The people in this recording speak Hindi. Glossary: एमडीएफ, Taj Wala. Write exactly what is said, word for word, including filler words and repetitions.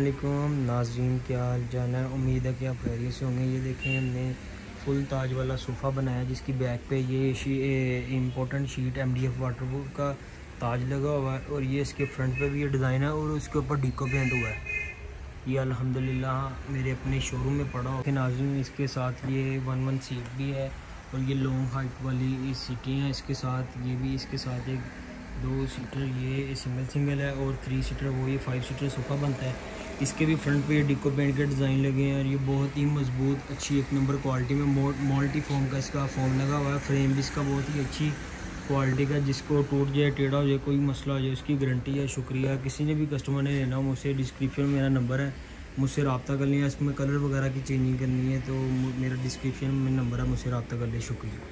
वालेकुम नाज़रीन, क्या हाल चाल है। उम्मीद है कि आप खैरियत से होंगे। ये देखें, हमने फुल ताज वाला सोफ़ा बनाया जिसकी बैक पे ये शी इम्पोर्टेंट शीट एमडीएफ वाटरप्रूफ का ताज लगा हुआ है और ये इसके फ्रंट पे भी ये डिज़ाइन है और उसके ऊपर डिको पेंट हुआ है। ये अल्हम्दुलिल्लाह मेरे अपने शोरूम में पड़ा हो। नाज़रीन, इसके साथ ये वन वन सीट भी है और ये लॉन्ग हाइट वाली ये सीटें हैं। इसके साथ ये भी इसके साथ एक दो सीटर ये सिंगल सिंगल है और थ्री सीटर वो ये फाइव सीटर सोफ़ा बनता है। इसके भी फ्रंट पे ये डिको पेंट के डिज़ाइन लगे हैं और ये बहुत ही मजबूत अच्छी एक नंबर क्वालिटी में मॉल्टी फोम का इसका फोम लगा हुआ है। फ्रेम भी इसका बहुत ही अच्छी क्वालिटी का, जिसको टूट जाए, टेढ़ा हो जाए, कोई मसला हो जाए, उसकी गारंटी है। शुक्रिया। किसी ने भी कस्टमर ने लेना हो मुझसे, डिस्क्रिप्शन में मेरा नंबर है, मुझसे रब्ता कर लें। इसमें कलर वगैरह की चेंजिंग करनी है तो मेरा डिस्क्रिप्शन में नंबर है, मुझसे रब्ता कर लें। शुक्रिया।